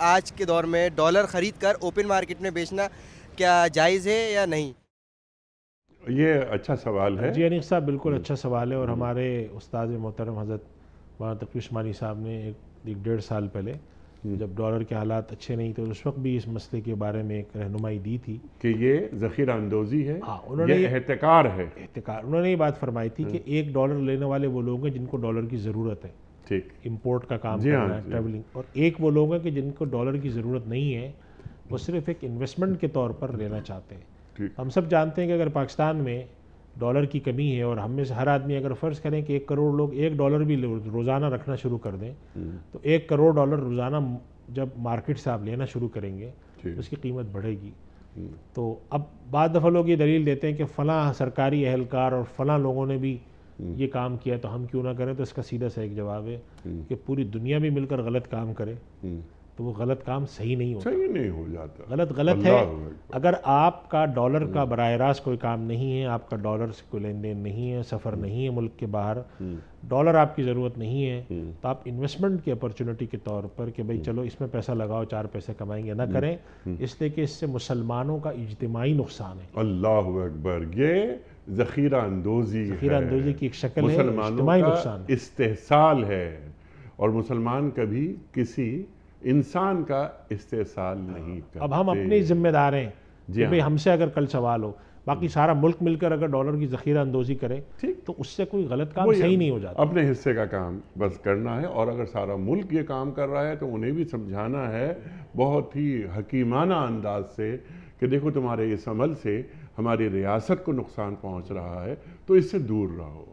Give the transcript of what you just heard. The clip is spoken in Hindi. आज के दौर में डॉलर खरीद कर ओपन मार्केट में बेचना क्या जायज़ है या नहीं? ये अच्छा सवाल है जी अनिक साहब, बिल्कुल अच्छा सवाल है। और हमारे उस्ताद मोहतरम हज़रत मौलाना तकरीश मानी साहब ने एक 1.5 साल पहले जब डॉलर के हालात अच्छे नहीं थे उस वक्त भी इस मसले के बारे में एक रहनुमाई दी थी कि ये ज़ख़ीरा अंदोज़ी है। हाँ, उन्होंने एहतिकार है, एहतिकार। उन्होंने ये बात फरमाई थी कि $1 लेने वाले वो लोग हैं जिनको डॉलर की ज़रूरत है, ठीक, इम्पोर्ट का काम करना है, ट्रैवलिंग, और एक वो लोग हैं कि जिनको डॉलर की ज़रूरत नहीं है, वो सिर्फ एक इन्वेस्टमेंट के तौर पर लेना चाहते हैं। हम सब जानते हैं कि अगर पाकिस्तान में डॉलर की कमी है और हम में से हर आदमी अगर फ़र्ज़ करें कि 1 करोड़ लोग $1 भी रोज़ाना रखना शुरू कर दें तो $1 करोड़ रोज़ाना जब मार्केट से आप लेना शुरू करेंगे तो उसकी कीमत बढ़ेगी। तो अब बाद दफ़ा लोग ये दलील देते हैं कि फ़लाँ सरकारी अहलकार और फ़लाँ लोगों ने भी ये काम किया तो हम क्यों ना करें। तो इसका सीधा सा एक जवाब है कि पूरी दुनिया भी मिलकर गलत काम करे तो वो गलत काम सही नहीं हो जाता। गलत है। अगर आपका डॉलर का बराह रास्त कोई काम नहीं है, आपका डॉलर से कोई लेन देन नहीं है, सफ़र नहीं है मुल्क के बाहर, डॉलर आपकी ज़रूरत नहीं है, तो आप इन्वेस्टमेंट की अपॉर्चुनिटी के तौर पर कि भाई चलो इसमें पैसा लगाओ 4 पैसे कमाएंगे ना करें, इसलिए कि इससे मुसलमानों का इज्तिमाई नुकसान है। अल्लाह अकबर, ये ज़ख़ीरा अंदोज़ी की एक शक्ल है, इज्तिमाई नुकसान, इस्तेहसाल है। और मुसलमान कभी किसी इंसान का इस्तेहसाल नहीं करते। अब हम अपने ही जिम्मेदार हैं कि भाई हमसे अगर कल सवाल हो, बाकी सारा मुल्क मिलकर अगर डॉलर की ज़ख़ीरा अंदोज़ी करे तो उससे कोई गलत काम सही नहीं हो जाता। अपने हिस्से का काम बस करना है। और अगर सारा मुल्क ये काम कर रहा है तो उन्हें भी समझाना है बहुत ही हकीमाना अंदाज से कि देखो तुम्हारे इस अमल से हमारी रियासत को नुकसान पहुँच रहा है तो इससे दूर रहो।